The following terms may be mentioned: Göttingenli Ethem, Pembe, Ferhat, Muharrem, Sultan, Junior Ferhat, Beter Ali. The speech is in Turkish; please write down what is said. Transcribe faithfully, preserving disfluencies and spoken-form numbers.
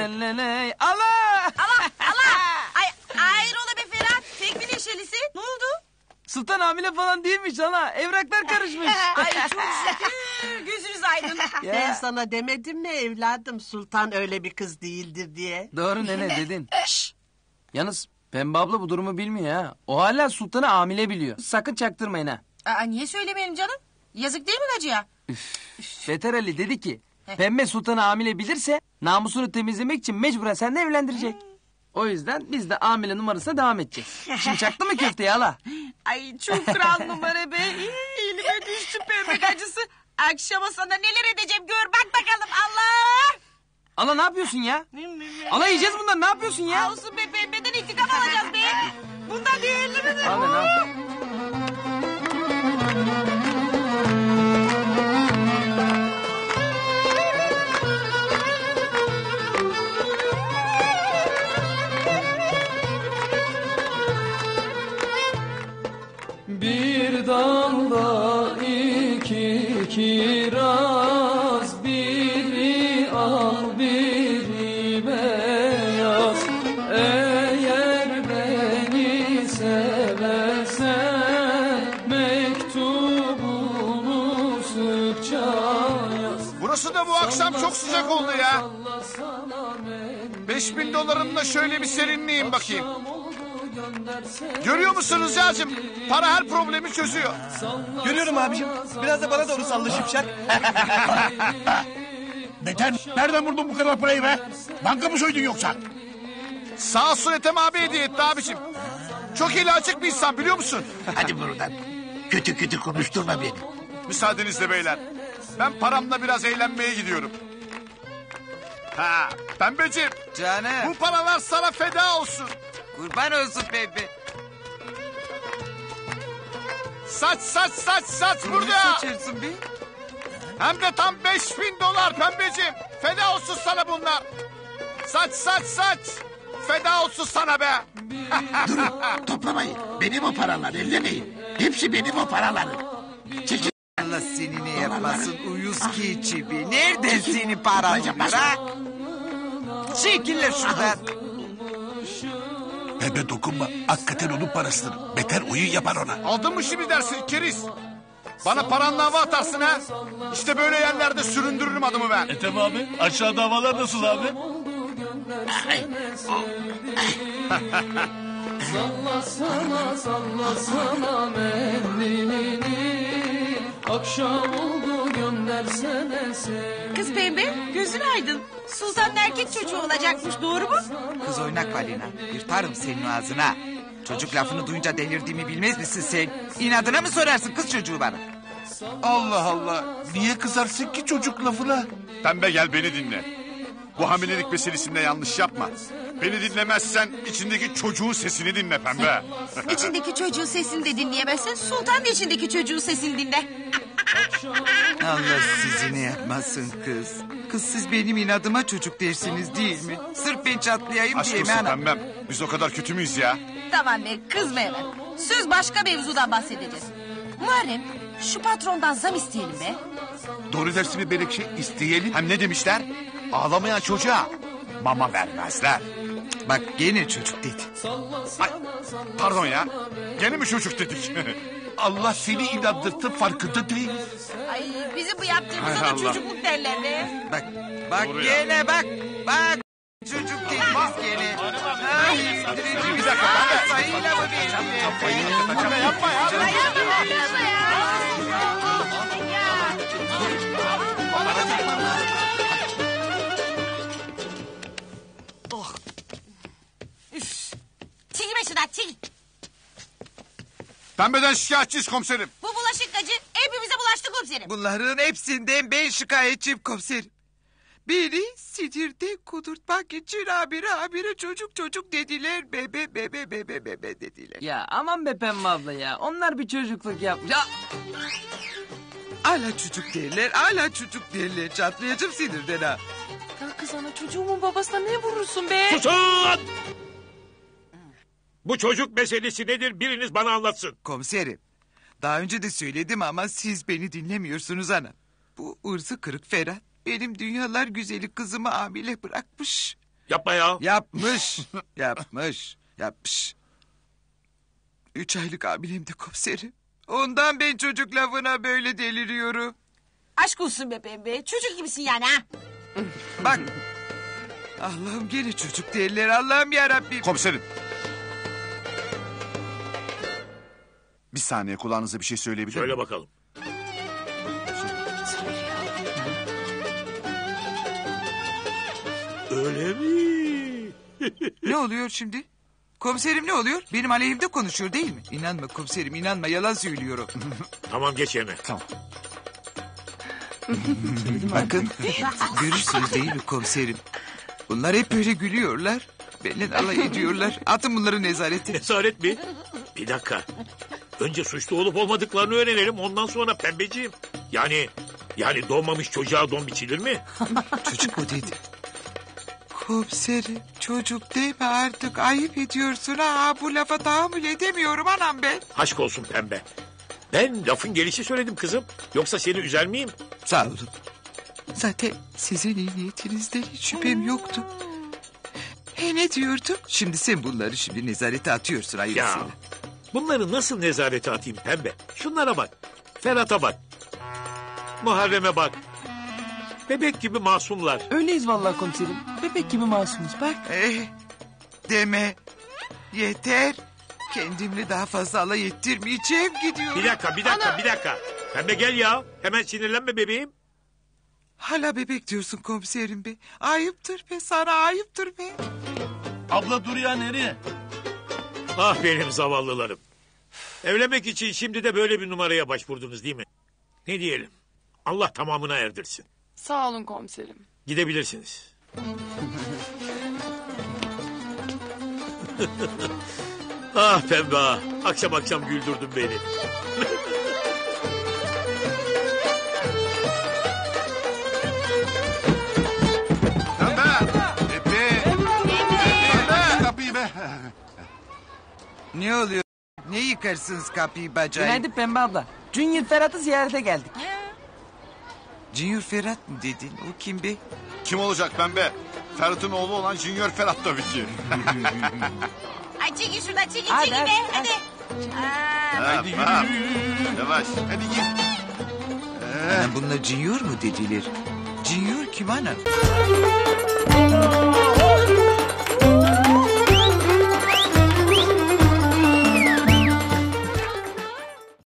leleleley. Allah! Allah! Allah! Ay, ayrola be Ferhat. Tekmil eşelisi. Ne oldu? Sultan hamile falan değilmiş hala. Evraklar karışmış. Ay çok şükür. Gözünüz aydın. Ya. Ben sana demedim mi evladım Sultan öyle bir kız değildir diye? Doğru nene dedin. Yalnız Pembe abla bu durumu bilmiyor ha. O hala Sultan'ı hamile biliyor. Sakın çaktırmayın ha. Aa, niye söylemeyelim canım? Yazık değil mi Hacı'ya? Beter Ali dedi ki Pembe Sultan'ı hamile bilirse namusunu temizlemek için mecburen seninle evlendirecek. O yüzden biz de hamile numarasına devam edeceğiz. Şimdi çaktı mı köfteyi hala? Ay çok kral numara be. Elime düştü Pembe acısı. Akşama sana neler edeceğim gör bak bakalım Allah. Ala ne yapıyorsun ya? Ala yiyeceğiz bundan ne yapıyorsun ya? Olsun be Pembe'den intikam alacağız be. Bundan değerli midir? Ala ne yapıyorsun? Bir dalda iki kiraz, biri al biri beyaz. Eğer beni seversen mektubunu sıkça yaz. Burası da bu akşam çok sıcak oldu ya. Beş bin dolarımla şöyle bir serinleyeyim bakayım. Görüyor musunuz yacım? Para her problemi çözüyor. Görüyorum abicim. Biraz da bana doğru sallı şıpşak. Beter, nereden buldun bu kadar parayı be? Banka mı soydun yoksa? Sağ olsun Ethem abi hediye etti abicim. Çok eli açık bir insan biliyor musun? Hadi buradan. Kötü kötü konuşturma beni. Müsaadenizle beyler. Ben paramla biraz eğlenmeye gidiyorum. Ha, Pembeciğim. Canım. Bu paralar sana feda olsun. Kurban olsun Pembe. Saç saç saç saç burada. Ne saçıyorsun be? Hem de tam beş bin dolar Pembeciğim. Feda olsun sana bunlar. Saç saç saç. Feda olsun sana be. Durun toplamayın. Benim o paralar ellemeyin. Hepsi benim o paraları. Çekil. Allah seni ne yapmasın uyuz ki içi be. Nereden seni paran olur ha? Çekil şuradan. Pembe dokunma. Hakikaten onun parasıdır. Beter oyun yapar ona. Aldın mı şimdi dersin keriz? Bana paranla hava atarsın ha. İşte böyle yerlerde süründürürüm adımı ben. Ethem abi aşağıda havalar nasıl abi? Ay. Sallasana sallasana mendilini. Akşam oldu göndersene sevgilini. Kız Pembe gözün aydın. Suzan erkek çocuğu olacakmış doğru mu? Kız oynak balina. Yırtarım senin ağzına. Çocuk lafını duyunca delirdiğimi bilmez misin sen? İnadına mı sorarsın kız çocuğu bana? Allah Allah. Niye kızarsın ki çocuk lafına? Pembe gel beni dinle. Bu hamilelik meselesinde yanlış yapma. Beni dinlemezsen içindeki çocuğun sesini dinle Pembe. İçindeki çocuğun sesini de dinleyemezsen Sultan da içindeki çocuğun sesini dinle. Allah sizi ne yapmasın kız. Kız siz benim inadıma çocuk dersiniz değil mi? Sırf ben çatlayayım aşk diye mi anam? Aşk olsun Pembem. Biz o kadar kötü müyüz ya? Tamam be kızma hemen. Söz başka mevzudan bahsedeceğiz. Muharrem şu patrondan zam isteyelim be. Doğru dersin mi Berek şey isteyelim. Hem ne demişler? Ağlamayan çocuğa mama vermezler. Bak gene çocuk dedi. Ay, pardon ya. Gene mi çocuk dedik? Allah seni inandırttı farkında değil. Ay bizim bu yaptığımıza da çocukluk derler be. Bak bak doğru gene ya. Bak bak çocuk dediniz gene. Ay direniyoruz. Bir dakika. Sayıyla mı verdi? Yapma ya. Yapma ya. Çekilme şuradan çekil. Pembeden şikayetçiyiz komiserim. Bu bulaşıkçı hepimize bulaştı komiserim. Bunların hepsinden ben şikayetçiyim komiserim. Beni sinirde kudurtmak için abire abire çocuk çocuk dediler. Bebe bebe bebe bebe dediler. Ya aman be Pembe abla ya. Onlar bir çocukluk yapmış. Hala çocuk derler hala çocuk derler. Çatlayacağım sinirden ha. Ya kız ana çocuğumun babasına ne vurursun be? Susun! Bu çocuk meselesi nedir biriniz bana anlatsın. Komiserim daha önce de söyledim ama siz beni dinlemiyorsunuz ana. Bu ırzı kırık Ferhat benim dünyalar güzeli kızımı hamile bırakmış. Yapma ya. Yapmış. Yapmış. Yapmış. Üç aylık hamilem de komiserim. Ondan ben çocuk lafına böyle deliriyorum. Aşk olsun be Pembe. Çocuk gibisin yani ha. Bak. Allah'ım gene çocuk derler. Allah'ım yarabbim. Komiserim. Bir saniye kulağınıza bir şey söyleyebilir miyim? Söyle bakalım. Öyle mi? Ne oluyor şimdi? Komiserim ne oluyor? Benim aleyhimde konuşuyor değil mi? İnanma komiserim, inanma, yalan söylüyorum. Tamam, geç yerine. Tamam. Bakın görürsünüz değil mi komiserim? Bunlar hep böyle gülüyorlar. Benimle alay ediyorlar. Atın bunları nezarete. Nezaret mi? Bir dakika. Önce suçlu olup olmadıklarını öğrenelim. Ondan sonra Pembeciğim. Yani yani doğmamış çocuğa don biçilir mi? Çocuk o dedi. Komiserim çocuk deme artık, ayıp ediyorsun ha, bu lafa tahammül edemiyorum anam ben. Aşk olsun Pembe. Ben lafın gelişi söyledim kızım. Yoksa seni üzer miyim? Sağ olun. Zaten sizin iyi niyetinizden hiç şüphem yoktu. E ne diyorduk? Şimdi sen bunları şimdi nezarete atıyorsun hayırlısıyla. Ya bunları nasıl nezarete atayım Pembe? Şunlara bak. Ferhat'a bak. Muharrem'e bak. Bebek gibi masumlar. Öyleyiz vallahi komiserim. Bebek gibi masumuz bak. Eh, deme. Yeter. Kendimle daha fazla alay ettirmeyeceğim, gidiyorum. Bir dakika, bir dakika, Ana. bir dakika. Pembe gel ya. Hemen sinirlenme bebeğim. Hala bebek diyorsun komiserim be. Ayıptır be sana, ayıptır be. Abla dur ya, nereye? Ah benim zavallılarım. Evlenmek için şimdi de böyle bir numaraya başvurdunuz değil mi? Ne diyelim? Allah tamamına erdirsin. Sağ olun komiserim. Gidebilirsiniz. Ah Pembe, akşam akşam güldürdün beni. Pembe, Pembe, Pembe, kapıyı be. Ne oluyor? Ne yıkarsınız kapıyı bacayı? Günaydın Pembe abla. Junior Ferhat'ı ziyarete geldik. Junior Ferhat mı dedin? O kim be? Kim olacak Pembe? Ferhat'ın oğlu olan Junior Ferhat tabii ki. Ay çekin şuradan, çekin, hadi, çekin be. Hadi. Hadi yürü. Ha, yavaş. Hadi git. Ee. Bunlar Junior mu dediler? Junior kim ana?